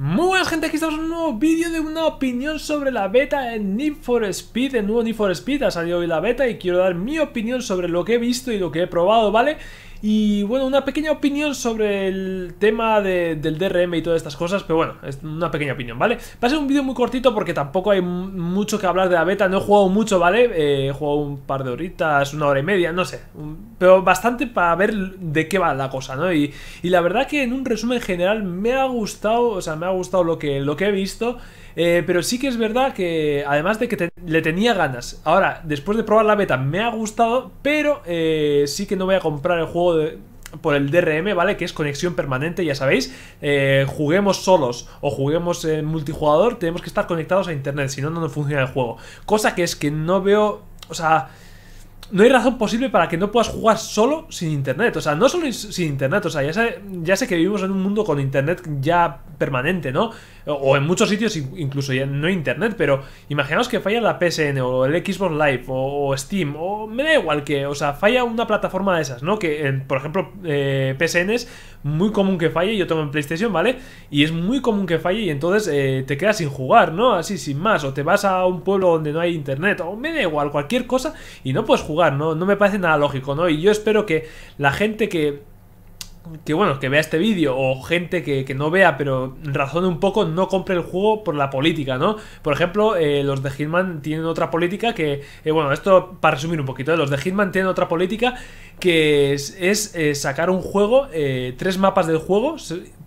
Muy buenas, gente, aquí estamos en un nuevo vídeo de una opinión sobre la beta en Need for Speed, el nuevo Need for Speed. Ha salido hoy la beta y quiero dar mi opinión sobre lo que he visto y lo que he probado, ¿vale? Y bueno, una pequeña opinión sobre el tema del DRM y todas estas cosas, pero bueno, es una pequeña opinión, ¿vale? Va a ser un vídeo muy cortito porque tampoco hay mucho que hablar de la beta, no he jugado mucho, ¿vale? He jugado un par de horitas, una hora y media, no sé, pero bastante para ver de qué va la cosa, ¿no? Y la verdad que en un resumen general me ha gustado, o sea, me ha gustado lo que he visto, pero sí que es verdad que además de que le tenía ganas, ahora, después de probar la beta, me ha gustado, pero sí que no voy a comprar el juego por el DRM, ¿vale? Que es conexión permanente, ya sabéis, juguemos solos o juguemos en multijugador, tenemos que estar conectados a internet, si no, no funciona el juego. Cosa que es que no veo, o sea, no hay razón posible para que no puedas jugar solo sin internet, o sea, no solo sin internet, o sea, ya sé que vivimos en un mundo con internet ya permanente, ¿no? O en muchos sitios incluso ya no hay internet, pero imaginaos que falla la PSN o el Xbox Live o Steam, o me da igual que, o sea, falla una plataforma de esas, ¿no? Que, por ejemplo, PSN es muy común que falle, yo tengo en PlayStation, ¿vale? Y es muy común que falle y entonces te quedas sin jugar, ¿no? Así, sin más, o te vas a un pueblo donde no hay internet, o me da igual, cualquier cosa, y no puedes jugar, ¿no? No me parece nada lógico, ¿no? Y yo espero que la gente que bueno, que vea este vídeo o gente que no vea, pero razone un poco, no compre el juego por la política, ¿no? Por ejemplo, los de Hitman tienen otra política que, bueno, esto para resumir un poquito, los de Hitman tienen otra política que es sacar un juego, tres mapas del juego,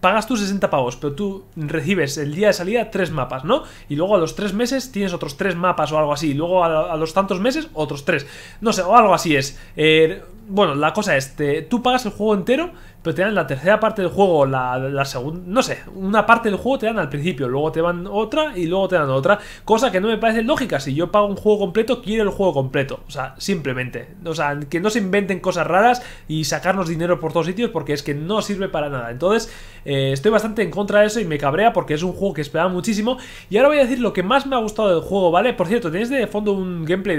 pagas tú 60 pavos, pero tú recibes el día de salida 3 mapas, ¿no? Y luego a los 3 meses tienes otros 3 mapas o algo así, y luego a los tantos meses otros 3, no sé, o algo así es. Bueno, la cosa es, tú pagas el juego entero, pero te dan la tercera parte del juego, la segunda, no sé, una parte del juego te dan al principio, luego te dan otra y luego te dan otra, cosa que no me parece lógica. Si yo pago un juego completo, quiero el juego completo, o sea, simplemente, o sea, que no se inventen cosas raras y sacarnos dinero por todos sitios, porque es que no sirve para nada. Entonces, estoy bastante en contra de eso y me cabrea porque es un juego que esperaba muchísimo. Y ahora voy a decir lo que más me ha gustado del juego, ¿vale? Por cierto, tenéis de fondo un gameplay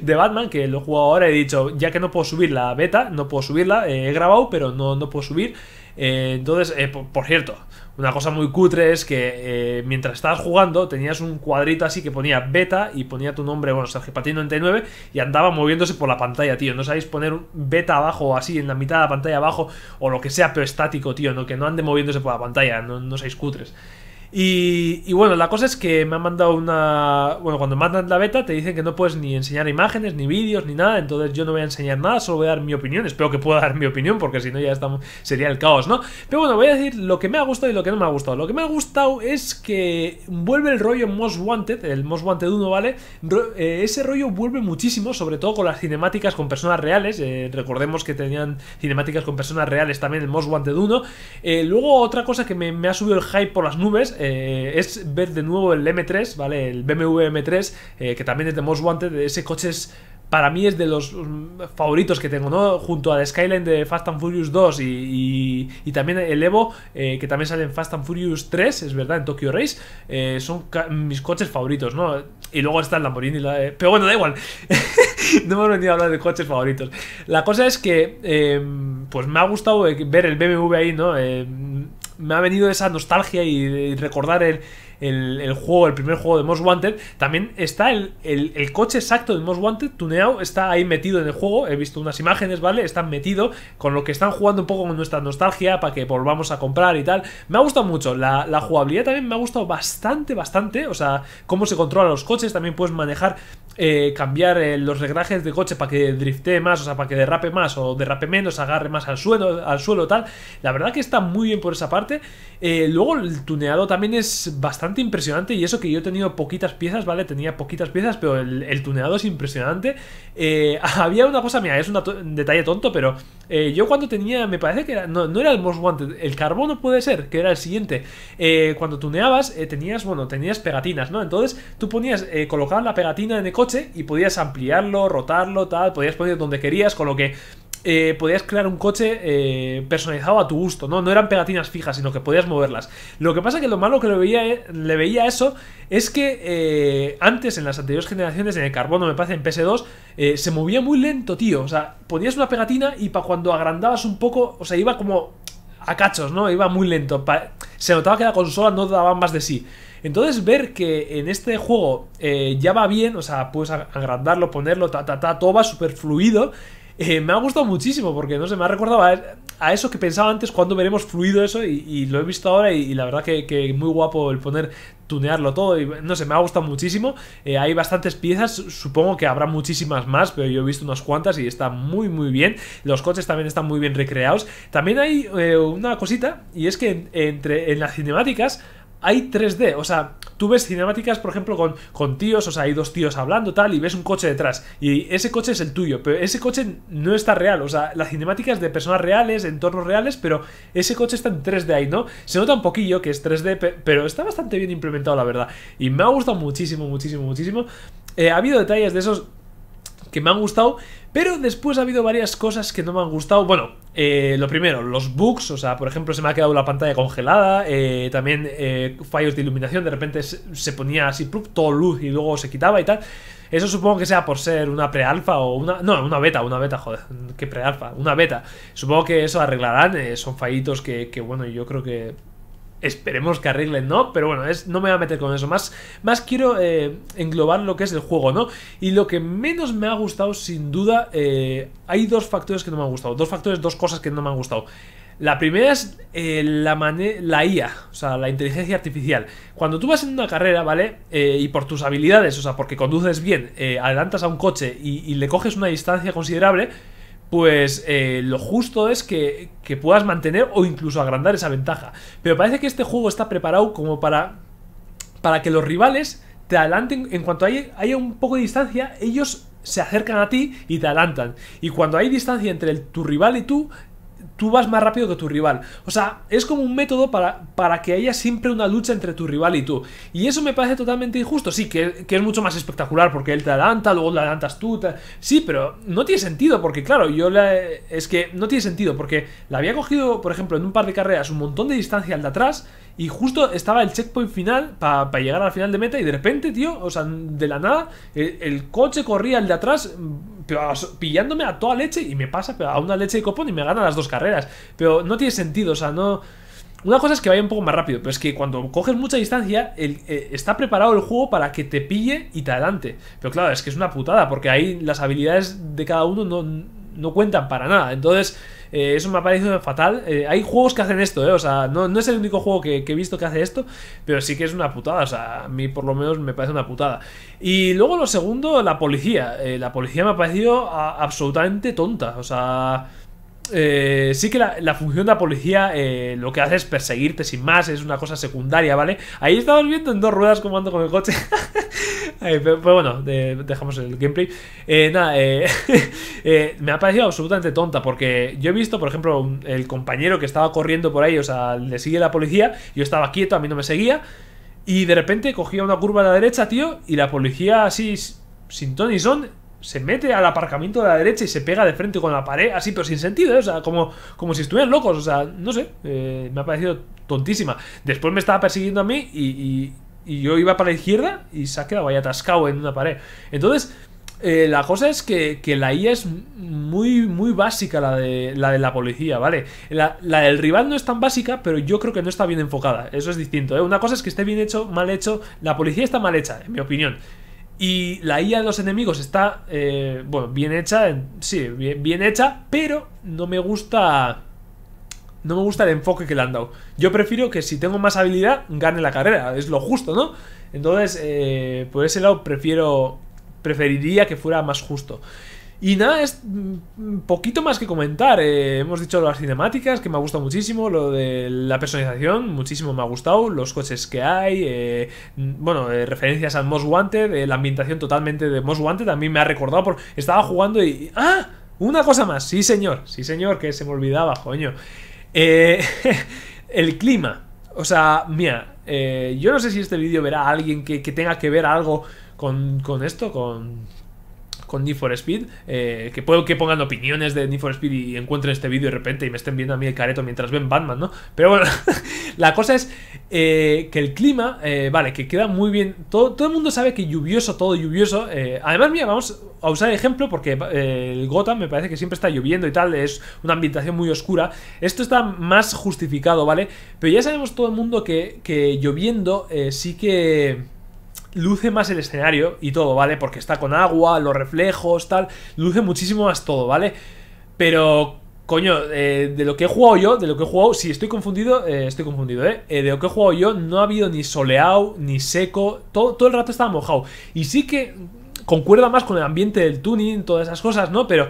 de Batman que lo he jugado ahora, he dicho, ya que no puedo subir la beta, no puedo subirla, he grabado pero no puedo subir, entonces, por cierto, una cosa muy cutre es que mientras estabas jugando tenías un cuadrito así que ponía beta y ponía tu nombre, bueno, Sergiopatin99, y andaba moviéndose por la pantalla, tío. No sabéis poner beta abajo o así en la mitad de la pantalla abajo o lo que sea, pero estático, tío, no, que no ande moviéndose por la pantalla, no seáis cutres. Y bueno, la cosa es que me han mandado una... Bueno, cuando mandan la beta te dicen que no puedes ni enseñar imágenes, ni vídeos, ni nada. Entonces yo no voy a enseñar nada, solo voy a dar mi opinión. Espero que pueda dar mi opinión porque si no ya estamos... sería el caos, ¿no? Pero bueno, voy a decir lo que me ha gustado y lo que no me ha gustado. Lo que me ha gustado es que vuelve el rollo Most Wanted, el Most Wanted 1, ¿vale? Ese rollo vuelve muchísimo, sobre todo con las cinemáticas con personas reales. Recordemos que tenían cinemáticas con personas reales también el Most Wanted 1. Luego otra cosa que me ha subido el hype por las nubes... es ver de nuevo el M3, ¿vale? El BMW M3, que también es de Most Wanted. Ese coche es, para mí es de los favoritos que tengo, ¿no? Junto al Skyline de Fast and Furious 2 y también el Evo, que también sale en Fast and Furious 3, es verdad, en Tokyo Race, son mis coches favoritos, ¿no? Y luego está el Lamborghini, pero bueno, da igual. No me he venido a hablar de coches favoritos. La cosa es que pues me ha gustado ver el BMW ahí, ¿no? Me ha venido esa nostalgia y recordar el juego, el primer juego de Most Wanted. También está el coche exacto de Most Wanted, tuneado, está ahí metido en el juego. He visto unas imágenes, ¿vale? Están metido, con lo que están jugando un poco con nuestra nostalgia para que volvamos a comprar y tal. Me ha gustado mucho, la jugabilidad también me ha gustado bastante, bastante. O sea, cómo se controlan los coches, también puedes manejar, cambiar los reglajes de coche para que driftee más, o sea, para que derrape más o derrape menos, agarre más al suelo tal. La verdad que está muy bien por esa parte. Luego el tuneado también es bastante impresionante, y eso que yo he tenido poquitas piezas, ¿vale? Tenía poquitas piezas, pero el tuneado es impresionante. Había una cosa, mira, es un detalle tonto, pero yo cuando tenía, me parece que era, no era el Most Wanted, el carbono puede ser, que era el siguiente. Cuando tuneabas, tenías pegatinas, ¿no? Entonces tú ponías, colocabas la pegatina en el coche y podías ampliarlo, rotarlo, tal, podías poner donde querías, con lo que podías crear un coche personalizado a tu gusto, ¿no? No eran pegatinas fijas, sino que podías moverlas. Lo que pasa que lo malo que le veía eso es que antes, en las anteriores generaciones, en el carbono, me parece, en PS2, se movía muy lento, tío. O sea, ponías una pegatina y para cuando agrandabas un poco, o sea, iba como... a cachos, ¿no? Iba muy lento. Se notaba que la consola no daba más de sí. Entonces ver que en este juego ya va bien, o sea, puedes agrandarlo, ponerlo, todo va súper fluido. Me ha gustado muchísimo porque, no sé, me ha recordado a eso que pensaba antes, cuando veremos fluido eso, y lo he visto ahora y la verdad que muy guapo el poner, tunearlo todo, y no sé, me ha gustado muchísimo. Hay bastantes piezas, supongo que habrá muchísimas más, pero yo he visto unas cuantas y está muy muy bien. Los coches también están muy bien recreados. También hay una cosita, y es que en las cinemáticas hay 3D, o sea, tú ves cinemáticas, por ejemplo, con tíos, o sea, hay dos tíos hablando, tal, y ves un coche detrás, y ese coche es el tuyo, pero ese coche no está real, o sea, las cinemáticas de personas reales, entornos reales, pero ese coche está en 3D ahí, ¿no? Se nota un poquillo que es 3D, pero está bastante bien implementado, la verdad, y me ha gustado muchísimo, muchísimo, muchísimo. Ha habido detalles de esos que me han gustado, pero después ha habido varias cosas que no me han gustado. Bueno, lo primero, los bugs, o sea, por ejemplo, se me ha quedado la pantalla congelada, también fallos de iluminación, de repente se ponía así, plup, todo luz y luego se quitaba y tal. Eso supongo que sea por ser una pre-alfa o una... No, una beta, joder, qué pre-alfa, una beta. Supongo que eso arreglarán, son fallitos que bueno, yo creo que... Esperemos que arreglen, ¿no? Pero bueno, no me voy a meter con eso. Más quiero englobar lo que es el juego, ¿no? Y lo que menos me ha gustado, sin duda, hay dos factores que no me han gustado. Dos cosas que no me han gustado. La primera es la IA, o sea, la inteligencia artificial. Cuando tú vas en una carrera, ¿vale? Y por tus habilidades, o sea, porque conduces bien, adelantas a un coche y le coges una distancia considerable... Pues lo justo es que puedas mantener o incluso agrandar esa ventaja. Pero parece que este juego está preparado como para que los rivales te adelanten. En cuanto haya un poco de distancia, ellos se acercan a ti y te adelantan. Y cuando hay distancia entre tu rival y tú vas más rápido que tu rival. O sea, es como un método para que haya siempre una lucha entre tu rival y tú. Y eso me parece totalmente injusto. Sí, que es mucho más espectacular porque él te adelanta, luego le adelantas tú. Sí, pero no tiene sentido porque, claro, es que no tiene sentido porque la había cogido, por ejemplo, en un par de carreras un montón de distancia al de atrás y justo estaba el checkpoint final para llegar al final de meta y de repente, tío, o sea, de la nada, el coche corría al de atrás... Pero pillándome a toda leche y me pasa a una leche de copón y me gana las dos carreras. Pero no tiene sentido, o sea, no... Una cosa es que vaya un poco más rápido, pero es que cuando coges mucha distancia, está preparado el juego para que te pille y te adelante. Pero claro, es que es una putada, porque ahí las habilidades de cada uno no cuentan para nada. Entonces, eso me ha parecido fatal. Hay juegos que hacen esto, o sea, no es el único juego que he visto que hace esto, pero sí que es una putada, o sea, a mí por lo menos me parece una putada. Y luego lo segundo, la policía. La policía me ha parecido absolutamente tonta, o sea... sí que la función de la policía lo que hace es perseguirte sin más, es una cosa secundaria, ¿vale? Ahí estamos viendo en dos ruedas cómo ando con el coche. Pero bueno, dejamos el gameplay. Nada, me ha parecido absolutamente tonta porque yo he visto, por ejemplo, el compañero que estaba corriendo por ahí, o sea, le sigue la policía, yo estaba quieto, a mí no me seguía, y de repente cogía una curva a la derecha, tío, y la policía así, sin ton ni son... Se mete al aparcamiento de la derecha y se pega de frente con la pared, así, pero sin sentido, ¿eh? O sea, como si estuvieran locos, o sea, no sé, me ha parecido tontísima. Después me estaba persiguiendo a mí y yo iba para la izquierda y se ha quedado ahí atascado en una pared. Entonces, la cosa es que la IA es muy, muy básica, la de la policía, ¿vale? La del rival no es tan básica, pero yo creo que no está bien enfocada, eso es distinto, ¿eh? Una cosa es que esté bien hecho, mal hecho, la policía está mal hecha, en mi opinión. Y la IA de los enemigos está, bueno, bien hecha, sí, bien hecha, pero no me gusta el enfoque que le han dado. Yo prefiero que si tengo más habilidad, gane la carrera, es lo justo, ¿no? Entonces, por ese lado preferiría que fuera más justo. Y nada, es poquito más que comentar. Hemos dicho las cinemáticas, que me ha gustado muchísimo. Lo de la personalización, muchísimo me ha gustado. Los coches que hay. Bueno, referencias al Most Wanted. La ambientación totalmente de Most Wanted. También me ha recordado porque estaba jugando y... ¡Ah! Una cosa más. Sí, señor, que se me olvidaba, coño. El clima. O sea, mira, yo no sé si este vídeo verá a alguien que tenga que ver algo con esto, con... con Need for Speed, que puedo que pongan opiniones de Need for Speed y encuentren este vídeo de repente y me estén viendo a mí el careto mientras ven Batman, ¿no? Pero bueno, la cosa es que el clima, vale, que queda muy bien, todo el mundo sabe que lluvioso, todo lluvioso, además, mira, vamos a usar el ejemplo porque el Gotham me parece que siempre está lloviendo y tal, es una ambientación muy oscura, esto está más justificado, ¿vale? Pero ya sabemos todo el mundo que lloviendo sí que luce más el escenario y todo, ¿vale? Porque está con agua, los reflejos, tal, luce muchísimo más todo, ¿vale? Pero, coño, de lo que he jugado yo, si estoy confundido, estoy confundido, de lo que he jugado yo no ha habido ni soleado, ni seco, todo el rato estaba mojado. Y sí que concuerda más con el ambiente del tuning, todas esas cosas, ¿no? Pero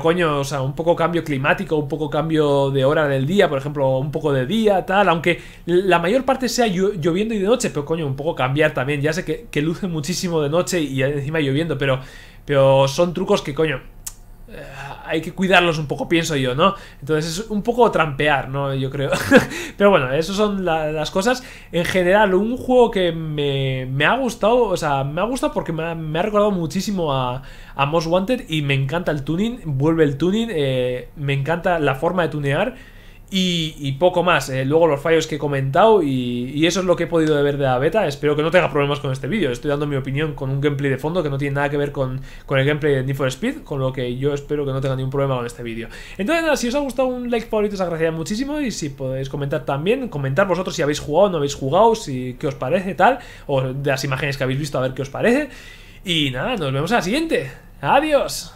coño, o sea, un poco cambio climático, un poco cambio de hora del día, por ejemplo, un poco de día, tal, aunque la mayor parte sea lloviendo y de noche, pero coño, un poco cambiar también, ya sé que luce muchísimo de noche y encima lloviendo, pero son trucos que, coño, hay que cuidarlos un poco, pienso yo, ¿no? Entonces es un poco trampear, ¿no? Yo creo. Pero bueno, esas son las cosas. En general, un juego que me ha gustado, o sea, me ha gustado porque me ha recordado muchísimo a Most Wanted y me encanta el tuning, vuelve el tuning, me encanta la forma de tunear y poco más. Luego los fallos que he comentado y eso es lo que he podido ver de la beta. Espero que no tenga problemas con este vídeo. Estoy dando mi opinión con un gameplay de fondo que no tiene nada que ver con el gameplay de Need for Speed, con lo que yo espero que no tenga ningún problema con este vídeo. Entonces nada, si os ha gustado, un like favorito os agradecería muchísimo, y si podéis comentar también, comentar vosotros si habéis jugado o no habéis jugado, si qué os parece tal, o de las imágenes que habéis visto a ver qué os parece. Y nada, nos vemos a la siguiente. Adiós.